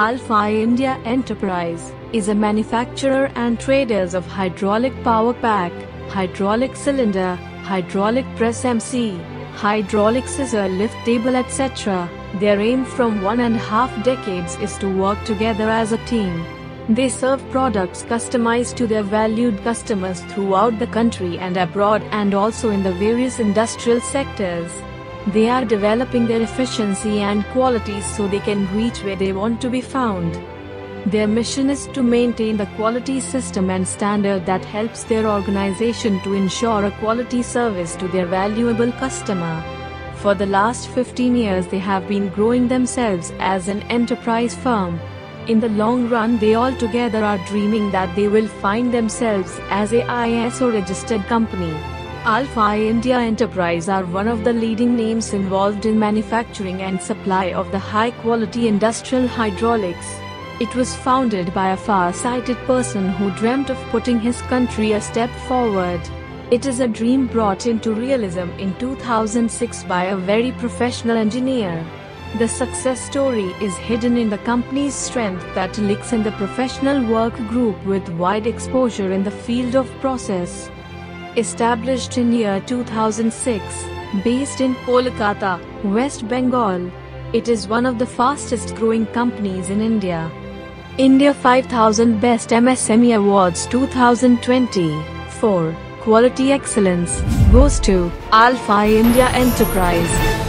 Alfa India Enterprise is a manufacturer and traders of hydraulic power pack, hydraulic cylinder, hydraulic press MC, hydraulic scissor lift table etc. Their aim from 1.5 decades is to work together as a team. They serve products customized to their valued customers throughout the country and abroad, and also in the various industrial sectors. They are developing their efficiency and quality so they can reach where they want to be found. Their mission is to maintain the quality system and standard that helps their organization to ensure a quality service to their valuable customer. For the last 15 years they have been growing themselves as an enterprise firm. In the long run they all together are dreaming that they will find themselves as a ISO registered company. Alfa India Enterprise are one of the leading names involved in manufacturing and supply of the high quality industrial hydraulics. It was founded by a far-sighted person who dreamt of putting his country a step forward. It is a dream brought into realism in 2006 by a very professional engineer. The success story is hidden in the company's strength that lacks in the professional work group with wide exposure in the field of process. Established in year 2006, based in Kolkata, West Bengal, it is one of the fastest growing companies in India. India 5000 Best MSME Awards 2020 for Quality Excellence goes to Alfa India Enterprise.